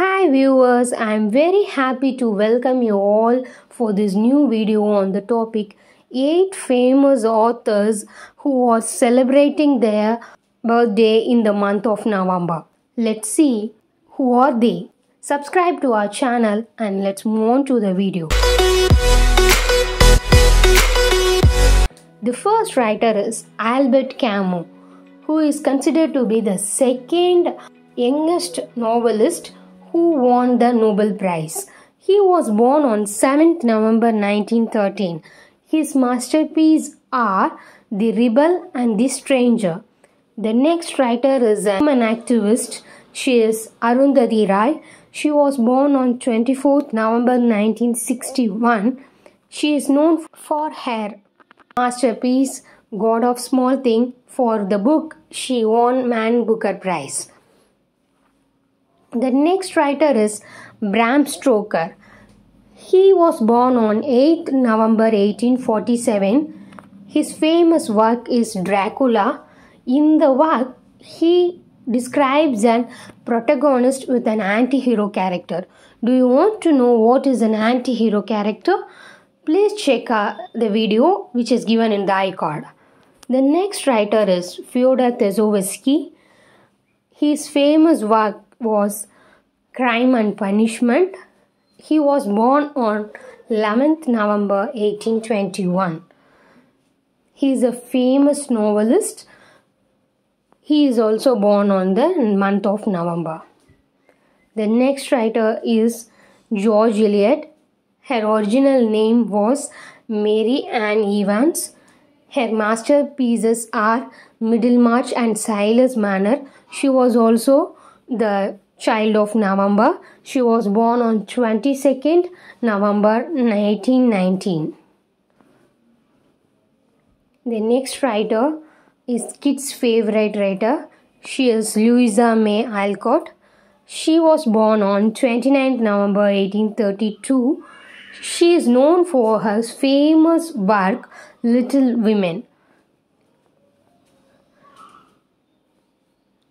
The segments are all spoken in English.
Hi viewers, I am very happy to welcome you all for this new video on the topic 8 famous authors who are celebrating their birthday in the month of November. Let's see who are they. Subscribe to our channel and let's move on to the video. The first writer is Albert Camus, who is considered to be the second youngest novelist who won the Nobel Prize. He was born on 7th November 1913. His masterpieces are The Rebel and The Stranger. The next writer is a woman activist. She is Arundhati Roy. She was born on 24th November 1961. She is known for her masterpiece God of Small Thing. For the book she won Man Booker Prize. The next writer is Bram Stoker. He was born on 8th November 1847. His famous work is Dracula. In the work he describes an protagonist with an anti-hero character. Do you want to know what is an anti-hero character? Please check the video which is given in the iCard. The next writer is Fyodor Dostoevsky. His famous work was Crime and Punishment. He was born on 11th November 1821. He is a famous novelist. He is also born on the month of November. The next writer is George Eliot. Her original name was Mary Ann Evans. Her masterpieces are Middlemarch and Silas Manor. She was also the child of November. She was born on 22nd November 1919. The next writer is kids' favorite writer. She is Louisa May Alcott. She was born on 29th November 1832. She is known for her famous work Little Women.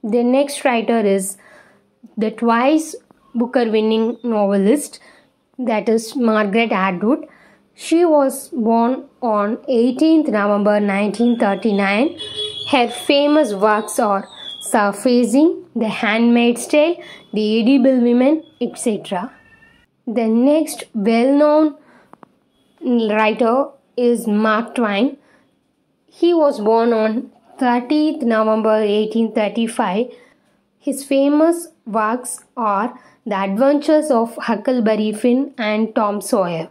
The next writer is the twice Booker winning novelist, that is Margaret Atwood. She was born on 18th November 1939. Her famous works are Surfacing, The Handmaid's Tale, The Edible Women, etc. The next well-known writer is Mark Twain. He was born on 30th November 1835. His famous works are The Adventures of Huckleberry Finn and Tom Sawyer.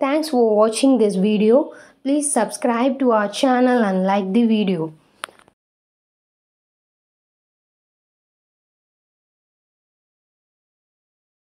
Thanks for watching this video. Please subscribe to our channel and like the video.